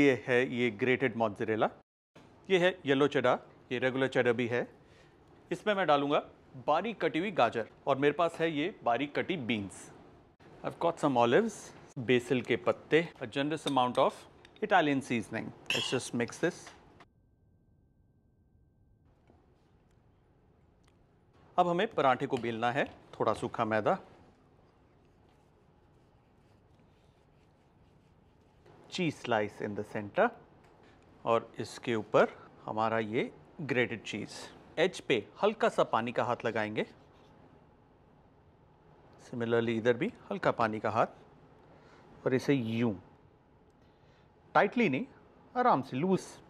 ये है ये ग्रेटेड मोज़रेला, ये है येलो चेडर, ये रेगुलर चेडर भी है। इसमें मैं डालूंगा बारीक कटी हुई गाजर और मेरे पास है ये बारीक कटी beans. I have got some olives, basil के पत्ते, a generous amount of Italian seasoning. Let's just mix this. अब हमें पराठे को बेलना है, थोड़ा सूखा मैदा, cheese slice in the centre और इसके ऊपर हमारा ये ग्रेटेड चीज़। एज पे हल्का सा पानी का हाथ लगाएंगे, सिमिलरली इधर भी हल्का पानी का हाथ और इसे यूं, टाइटली नहीं, आराम से लूज